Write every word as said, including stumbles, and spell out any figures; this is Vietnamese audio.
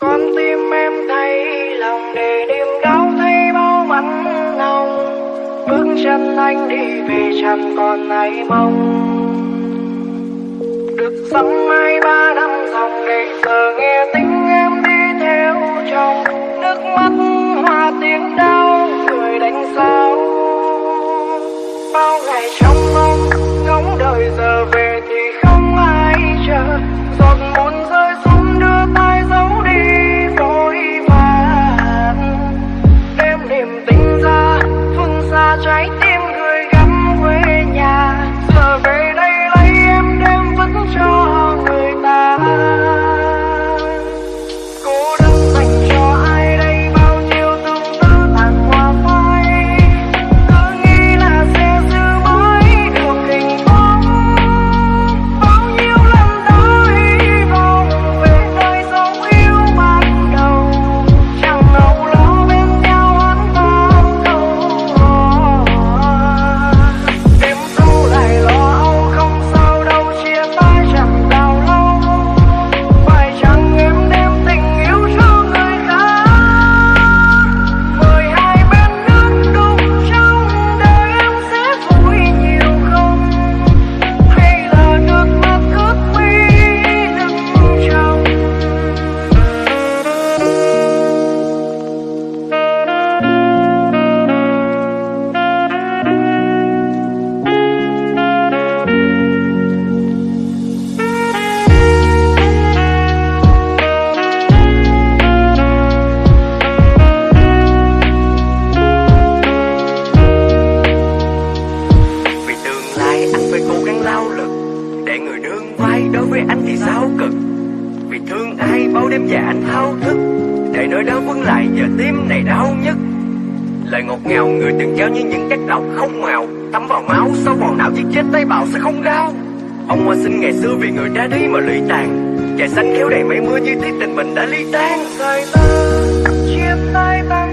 Con tim em thấy lòng để đêm đau thấy bao mặn lòng. Bước chân anh đi về chẳng còn ai mong. Được sống mai ba năm dòng để giờ nghe tiếng em đi theo chồng. Nước mắt hoa tiếng đau người đánh sao. Bao ngày trong mong ngóng đợi giờ về thì không ai chờ. Giọt muốn rơi xuống đưa tay giấu đi vội vàng. Đêm niềm tình ra phương xa trái tim người gắn quê nhà. Giờ về đây lấy em đem vẫn cho người ta. Cố đơn dành cho ai đây bao nhiêu tương tư tàn hoa phai. Cứ nghĩ là sẽ giữ mãi được hình bóng. Bao nhiêu lần đã hy vọng về nơi dấu yêu ban đầu. Chẳng lâu lâu bên nhau hắn bao câu. Đêm sâu lại lo âu không sao đâu chia tay chẳng đau lâu. Phải chẳng em đem tình yêu cho người khác. Mời hai bên nước đúng trong đời em sẽ vui nhiều không. Hay là nước mắt ướt mi đừng trong. Vì tương lai anh phải cố gắng lao lực. Để người đương vai đối với anh thì sao cực. Vì thương ai bao đêm dài anh thao thức. Để nỗi đau vướng lại giờ tim này đau nhất. Lời ngọt ngào người từng trao như những chất độc không màu. Tắm vào máu sau vòng não giết chết tế bào sẽ không đau. Ông hoa sinh ngày xưa vì người đã đi mà lụy tàn. Trời xanh khéo đầy mây mưa như tí tình mình đã ly tan. Thời ta chia tay ta.